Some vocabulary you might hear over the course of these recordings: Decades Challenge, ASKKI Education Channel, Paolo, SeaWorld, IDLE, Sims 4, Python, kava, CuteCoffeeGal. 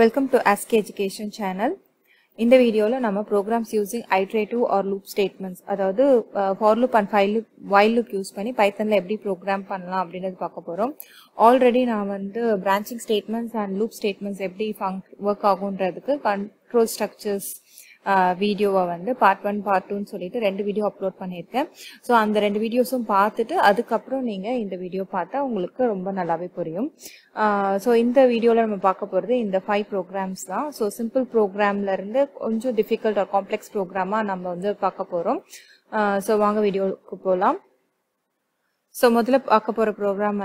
Welcome to ASKKI Education Channel. In the video, we will programs using iterative or loop statements. That is, for loop and while loop use in Python. Every program already, we have branching statements and loop statements. Every work control structures video part 1, part 2 சொல்லிட்டு ரெண்டு video upload பண்ணிருக்கேன். So அந்த ரெண்டு வீடியோஸும் பார்த்துட்டு அதுக்கு அப்புறம் நீங்க இந்த வீடியோ பார்த்தா உங்களுக்கு ரொம்ப நல்லாவே புரியும். சோ இந்த வீடியோல நம்ம பார்க்க போறது இந்த 5 programs தான். சோ சிம்பிள் programல இருந்து கொஞ்சம் difficult or complex programமா நம்ம பார்க்க போறோம். சோ வாங்க வீடியோக்கு போலாம். சோ முதல்ல பார்க்க போற program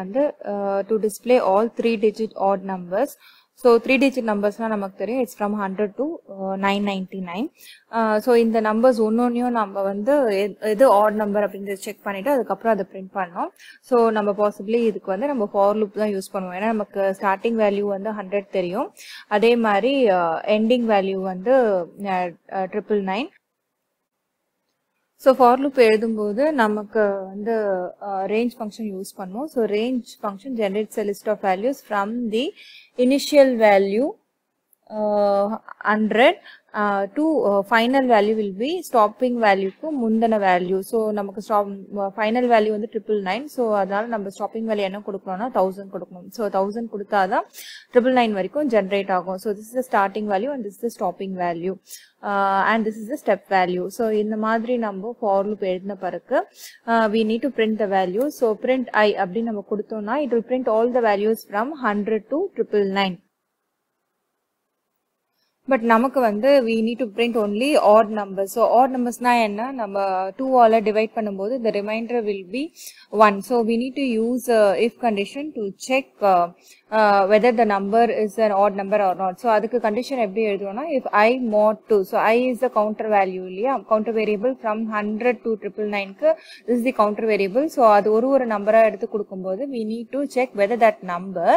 to display all 3-digit odd numbers. So 3-digit numbers na namak theriyum, it's from 100 to 999. So in the numbers number the odd number appinga check pannita adukapra adu print pannom. So namba possibly idukku namba for loop da use pannuvom. Ena namak starting value 100 theriyum, adhe mari ending value 999. So for loop எழுதும்போது நமக்கு range function use பண்ணுவோம். So range function generates a list of values from the initial value 100 to final value will be stopping value க்கு முந்தின value. So நமக்கு final value 999. So அதனால நம்ம stopping value என்ன கொடுக்கணும்னா 1000 கொடுக்கணும். So 1000 கொடுத்தாதான் 999 வரைக்கும் generate ஆகும். So this is the starting value and this is the stopping value. And this is the step value. So in the madri number for loop edna parakku we need to print the value. So print I abdi namu kudutona, it will print all the values from 100 to 999. But namakku we need to print only odd numbers. So odd numbers na enna nama 2 all divide pannumbodhu the remainder will be 1. So we need to use if condition to check whether the number is an odd number or not. So adukku condition eppadi eluduvona, if I mod 2, so I is the counter value liya, counter variable from 100 to 999 ku this is the counter variable. So adu oru number ah eduthu kudukumbodhu we need to check whether that number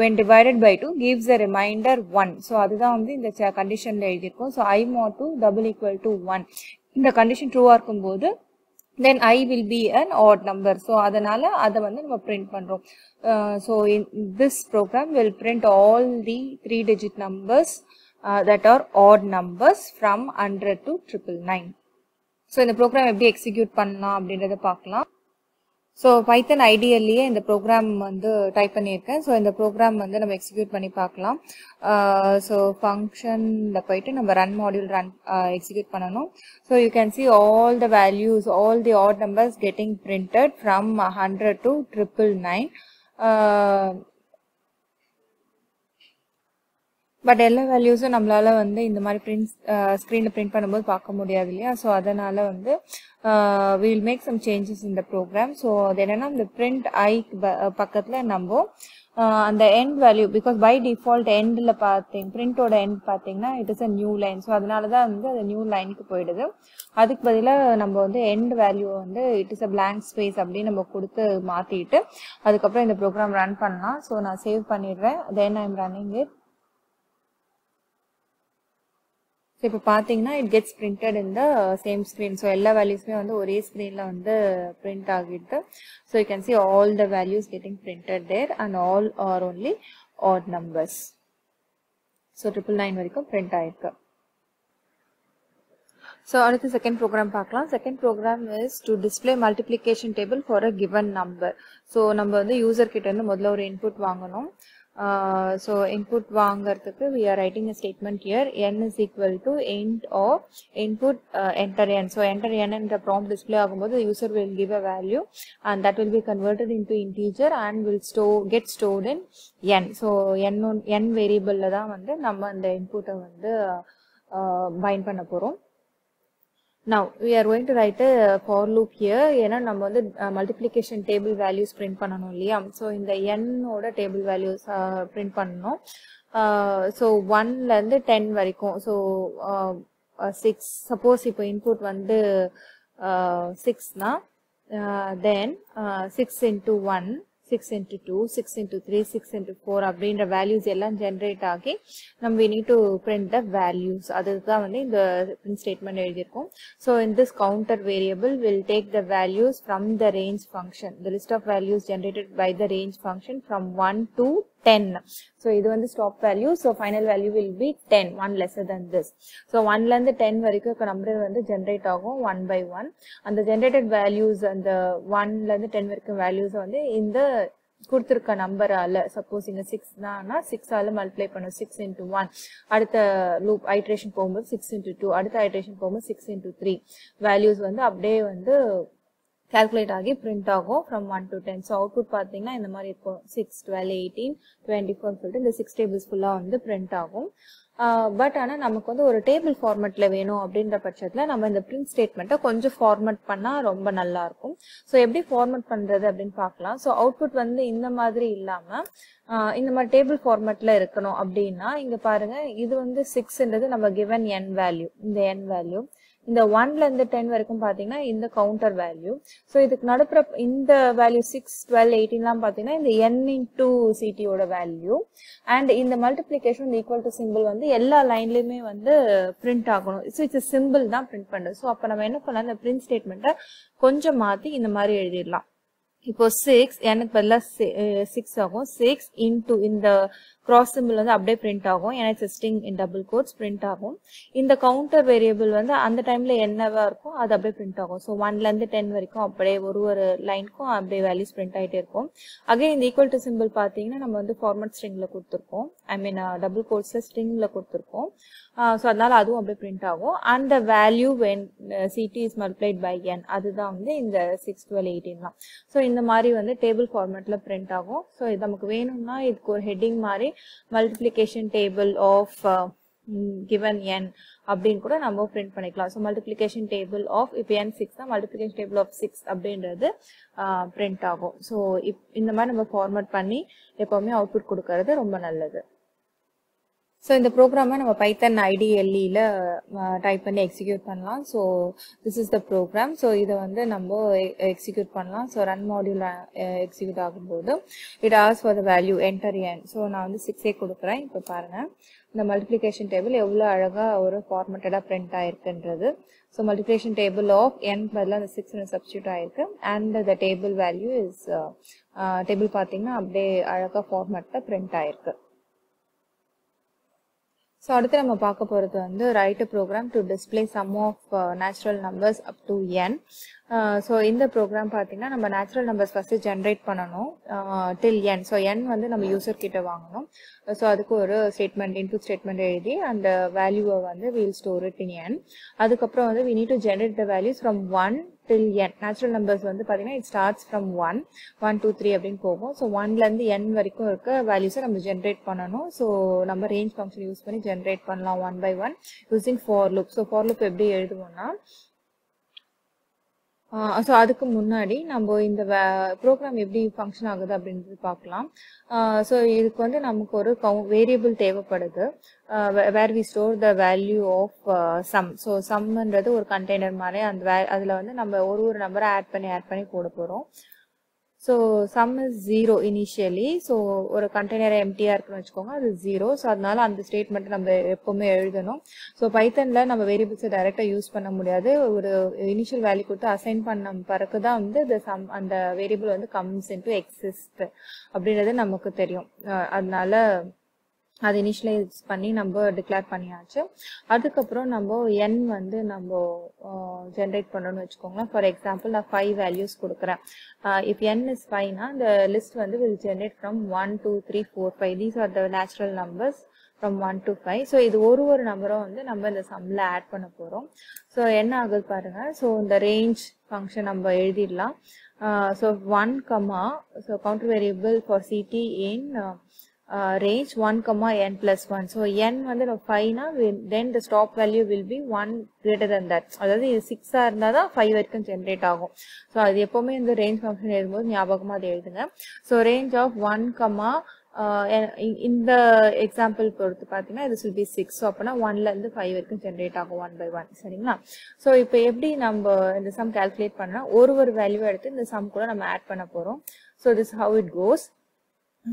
when divided by 2 gives a remainder 1. So adhu in the condition la eldirkom. So I mod 2 double equal to 1, in the condition true ah irukumbodhu then I will be an odd number. So adanala adha nama print pandrom. So in this program will print all the 3-digit numbers that are odd numbers from 100 to 999. So in the program eppadi execute pannalam abindradha paakalam. So Python IDLE in the program type pannirken. So in the program we execute panni paakalam. So function la poitu nama run module run execute pananum. So you can see all the values, all the odd numbers getting printed from 100 to 999. But all values nammalaala indha print screen print pannumbodhu paaka mudiyadhu. So adanala we will make some changes in the program. So adenna the print I pakkathula nambo and the end value, because by default end la pathing print oda end pathina it is a new line. So adanala da the new line ku poidudhu. Adukku badila nambo end value it is a blank space appdi nambo koduthu maathiittu adukapra indha program run pannalam. So na save pannidren, then I am running it. So if you pathina it gets printed in the same screen. So all values me ore screen la print agidhu. So you can see all the values getting printed there and all are only odd numbers. So 999 varaikum print aayirukku. So அடுத்து second program பார்க்கலாம். Second program is to display multiplication table for a given number. So நம்ம user கிட்ட முதல்ல ஒரு input வாங்கணும். So input vaangarthukku we are writing a statement here, n is equal to int of input enter n. So enter n and the prompt display agumbodhu the user will give a value and that will be converted into integer and will get stored in n. So n variable la da namma and the input bind panna porom. Now we are going to write a for loop here. Ena nama multiplication table values print pananum liya. So in the n oda table values print pananum. So 1 la irundhu 10 varaikum. So 6 suppose ipo input 6 na then 6 into 1 6 into 2, 6 into 3, 6 into 4, அப்படின்ற values எல்லாம் generate ஆகி, we need to print the values. அதுதான் வந்து இந்த print statement எழுதிருக்கும். So in this counter variable, we'll take the values from the range function. The list of values generated by the range function from 1 to 10. So இது வந்து stop value. So final value will be 10, 1 lesser than this. So 1 ல இருந்து 10 வரைக்கும் number வந்து generate ஆகும் 1 by 1. And the generated values and the 1 ல இருந்து 10 வரைக்கும் values வந்து இந்த குடுத்திருக்க number ஆல, suppose இங்க 6 நானா 6 ஆல multiply பண்ணும் 6 into 1. அடுத்த loop iteration போகும்போது 6 into 2, அடுத்த iteration போகும்போது 6 into 3. Values வந்து அப்படியே வந்து calculate आगे print आगो from 1 to 10. So output पार्थींगा இந்த மாறி இருக்கும் 6, 12, 18, 24 சொல்டு இந்த 6 tables புல்லா வந்து print ஆகும். But ஆனா நமக்கு வந்து ஒரு table formatல வேணும் அப்படின்ற பட்சத்துல நம்ம இந்த print statementட்ட கொஞ்சம் format பண்ணா ரொம்ப நல்லா இருக்கும். So எப்படி format பண்றது அப்படின்னு பார்க்கலாம். So output வந்து இந்த மாதிரி இல்லாம இந்த மாதிரி table formatல இருக்கணும் அப்படின்னா இங்க பாருங்க இது வந்து 6ன்றது நம்ம given n value. இந்த n value இந்த 1ல இருந்து 10 வரைக்கும் பாத்தீங்கன்னா இந்த கவுண்டர் வேல்யூ. சோ இதுக்கு நடுப்புற இந்த வேல்யூ 6 12 18லாம் பாத்தீங்கன்னா இந்த n into ct ஓட வேல்யூ and இந்த மல்டிப்ளிகேஷன் ஈக்குவல் டு சிம்பிள் வந்து எல்லா லைன்லயுமே வந்து பிரிண்ட் ஆகணும். சோ இட்ஸ் சிம்பிள் தான் பிரிண்ட் பண்றது. சோ அப்ப நம்ம என்ன பண்ணலாம், இந்த பிரிண்ட் ஸ்டேட்மென்ட்ட கொஞ்சம் மாத்தி இந்த மாதிரி எழுதிடலாம். இப்போ 6 எனக்கு பதிலா 6 ஆகும். 6 into இந்த cross symbol வந்து அப்படியே print ஆகும். ஏன்னா it's a string in double quotes print ஆகும். இந்த counter variable வந்து அந்த டைம்ல என்னவா இருக்கும் அது அப்படியே print ஆகும். So 1ல இருந்து 10 வரைக்கும் அப்படியே ஒரு லைனுக்கும் அப்படியே values print ஆயிட்டே இருக்கும். அகைன் இந்த equal to symbol பாத்தீங்கன்னா நம்ம வந்து format stringல கொடுத்திருக்கோம். I mean double quotesல stringல கொடுத்திருக்கோம். So அதனால அதுவும் அப்படியே print ஆகும். And the value when ct is multiplied by n அதுதான் வந்து இந்த 6 12 18லாம். So இந்த மாதிரி வந்து table formatல print ஆகும். So இது நமக்கு வேணும்னா இதுக்கு ஒரு heading மாதிரி multiplication table of given n அப்படின் கூட நம்ம print பண்ணிக்கலாம். So multiplication table of if n 6 multiplication table of 6 அப்படின்றது print ஆகும். So இந்த மாதிரி நம்ம format பண்ணி எப்பவுமே output கொடுக்கிறது ரொம்ப நல்லது. So in the program we will Python IDLE type and execute pannalam. So this is the program. So idha vandu nammo execute pannalam. So run module execute agumbodhu it asks for the value enter n. So na vandu 6 a kudukuren. Ipo parunga the multiplication table evlo alaga oru formatted print aayirukendrathu. So multiplication table of n badla the 6 na substitute aayirukku and the table value is table pathina apdi alaga formatted print aayirukku. So அடுத்து நம்ம பார்க்க போறது வந்து write a program to display sum of natural numbers up to n. So இந்த program பார்த்தீங்கன்னா நம்ம natural numbers first generate பண்ணனும் till n. So n வந்து நம்ம user கிட்ட வாங்கணும். So அதுக்கு ஒரு statement input statement எழுதி and value வந்து we will store it in n. அதுக்கு அப்புறம் வந்து we need to generate the values from 1 till n. Natural numbers வந்து பாத்தீங்கன்னா it starts from 1 1 2 3 அப்படினு போகும். So 1ல இருந்து n வரைக்கும் இருக்க values நம்ம generate பண்ணனும். So நம்ம range function யூஸ் பண்ணி generate பண்ணலாம் 1 by 1 using for loop. So for loop எப்படி எழுதுவோம்னா so அதுக்கு முன்னாடி நம்ம இந்த program எப்படி function ஆகுது அப்படினு பார்க்கலாம். So இதுக்கு வந்து நமக்கு ஒரு variable தேவைப்படுது. Where we store the value of sum. So sum என்றது ஒரு container மாதிரி அந்த அதுல வந்து நம்ம ஒரு நம்பரை add பண்ணி போட போறோம். So sum is 0 initially. So ஒரு container empty இருக்குன்னு வெச்சுக்கோங்க, அது 0. So அதனால அந்த ஸ்டேட்மென்ட் நம்ம எப்பவுமே எழுதணும். So பைத்தன்ல நம்ம வேரியபிள்ஸ் டைரக்டா யூஸ் பண்ண முடியாது. ஒரு இனிஷியல் வேல்யூ கொடுத்து அசைன் பண்ண பிறகு தான் வந்து the sum அந்த வேரியபிள் வந்து comes into exist அப்படிங்கிறது நமக்கு தெரியும். அதனால அது இனிஷியலைஸ் பண்ணி நம்ம டிக்ளேர் பண்ணியாச்சு. அதுக்கப்புறம் நம்ம n வந்து நம்ம ஜென்ரேட் பண்ணணும்னு வச்சுக்கோங்களேன். ஃபார் எக்ஸாம்பிள் நான் 5 வேல்யூஸ் கொடுக்குறேன். if n is 5 னா the list வந்து will generate from 1 2 3 4 5. these are the natural numbers from 1 to 5. so இது ஒரு நம்பரை வந்து நம்ம இந்த sumல ஆட் பண்ண போறோம். so என்ன ஆகுது பாருங்க. so இந்த range function நம்ம எழுதிடலாம். so 1, so counter variable for ct in range 1, n plus 1. So n வந்து நம்ம 5 னா then the stop value will be 1 greater than that. அதாவது 6 ஆ இருந்தா தான் 5 வரைக்கும் ஜெனரேட் ஆகும். சோ அது எப்பவுமே இந்த range function எழுதும்போது ஞாபகமா அதை எழுதுங்க. சோ range of 1, இந்த எக்ஸாம்பிள் பொறுத்து பாத்தீங்கன்னா this will be 6. சோ அப்பனா 1ல இருந்து 5 வரைக்கும் ஜெனரேட் ஆகும் 1 by 1. சரிங்களா. சோ இப்போ எப்படி நம்ம இந்த sum கால்குலேட் பண்ணா ஒரு வேல்யூ எடுத்து இந்த sum கூட நம்ம ஆட் பண்ண போறோம். So this is how it goes.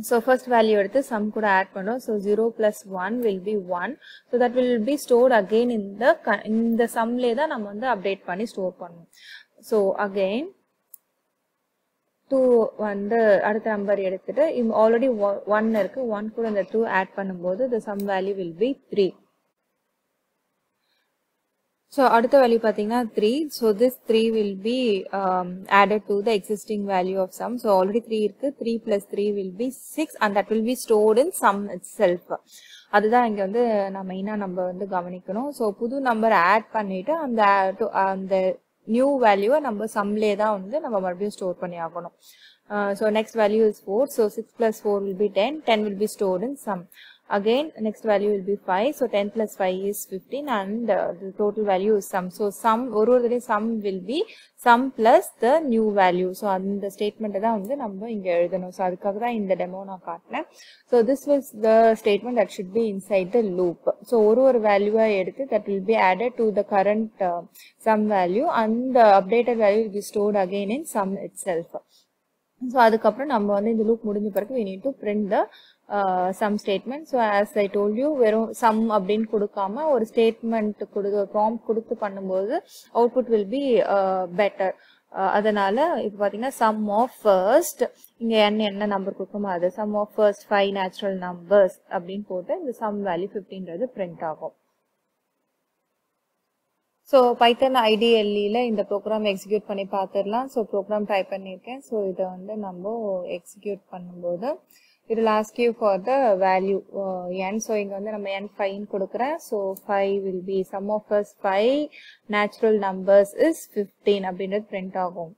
So first value eduthu sum kuda add pandom. So 0 plus 1 will be 1. So that will be stored again in the sum la da nam vandu update panni store pannom. So again அடுத்த நம்பர் எடுத்துட்டு already 1 இருக்கு, 1 கூட இந்த 2 add பண்ணும்போது the sum value will be 3. So அடுத்த value பாத்தீங்கன்னா 3. So this 3 will be added to the existing value of sum. So already 3 இருக்கு, 3 plus 3 will be 6 and that will be stored in sum itself. அதுதான் இங்க வந்து நம்ம மெயினா நம்ம வந்து கவனிக்கணும். So புது நம்பர் ஆட் பண்ணிட்டு அந்த new value நம்ம சம்லே தான் வந்து நம்ம மறுபடியும் ஸ்டோர் பண்ணி ஆகணும். So next value is 4. So 6 plus 4 will be 10. 10 will be stored in sum. Again next value will be 5. So 10 plus 5 is 15 and the total value is sum. So sum ஒவ்வொரு sum will be sum plus the new value. So அந்த statement தான் வந்து நம்ம இங்க எழுதணும். So அதுக்காக தான் இந்த டெமோ நான் காட்டினேன். So this was the statement that should be inside the loop. So ஒரு வேல்யூவை எடுத்து that will be added to the current sum value and the updated value will be stored again in sum itself. So அதுக்கப்புறம் நம்ம வந்து இந்த loop முடிஞ்ச பிறகு we need to print the sum statement. So as I told you, வெறும் sum அப்படினு கொடுக்காம ஒரு ஸ்டேட்மென்ட் prompt கொடுத்து பண்ணும்போது output will be better. அதனால இப்போ பாத்தீங்கன்னா sum of first இங்க என்ன நம்பர் கொடுக்குமா அது sum of first 5 natural numbers அப்படினு போட்டு இந்த sum value 15ன்றது print ஆகும். So Python IDLE ல இந்த program execute பண்ணி பார்த்திரலாம். So program type பண்ணிருக்கேன். So இத வந்து நம்ம execute பண்ணும்போது it will ask you for the value n. So இங்க வந்து நம்ம n 5 ன்னு கொடுக்கிறேன். So 5 will be sum of first 5 natural numbers is 15 அப்படின்றது print ஆகும்.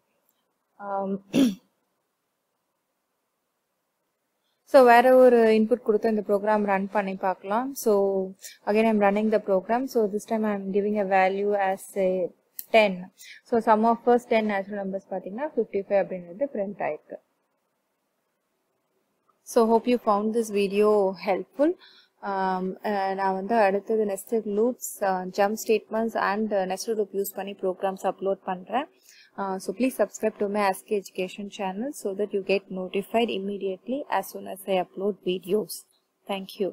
So wherever input kudutha in the program run panni paakalam. So again I am running the program. So this time I am giving a value as say 10. So sum of first 10 natural numbers pathina 55 abindrathu print aayirukku. So hope you found this video helpful. Na vandu adutha nested loops, jump statements and nested loop use panni programs upload pandren. So please subscribe to my ASKKI Education channel so that you get notified immediately as soon as I upload videos. Thank you.